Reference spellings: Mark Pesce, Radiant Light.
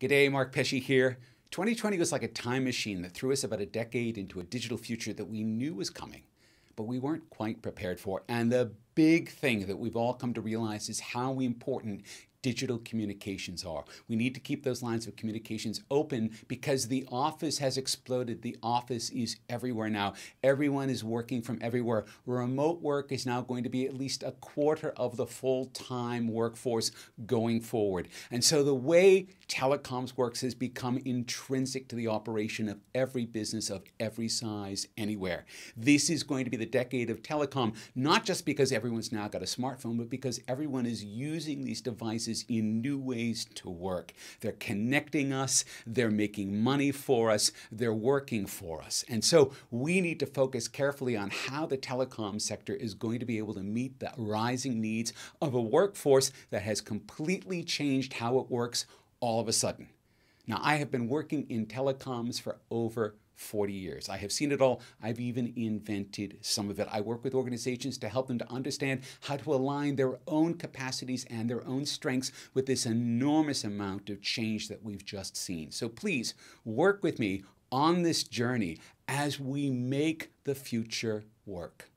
G'day, Mark Pesce here. 2020 was like a time machine that threw us about a decade into a digital future that we knew was coming, but we weren't quite prepared for. And the big thing that we've all come to realize is how important digital communications are. We need to keep those lines of communications open because the office has exploded. The office is everywhere now. Everyone is working from everywhere. Remote work is now going to be at least a quarter of the full-time workforce going forward. And so the way telecoms works has become intrinsic to the operation of every business of every size anywhere. This is going to be the decade of telecom, not just because everyone's now got a smartphone, but because everyone is using these devices in new ways to work. They're connecting us, they're making money for us, they're working for us. And so we need to focus carefully on how the telecom sector is going to be able to meet the rising needs of a workforce that has completely changed how it works all of a sudden. Now, I have been working in telecoms for over 40 years. I have seen it all. I've even invented some of it. I work with organizations to help them to understand how to align their own capacities and their own strengths with this enormous amount of change that we've just seen. So please work with me on this journey as we make the future work.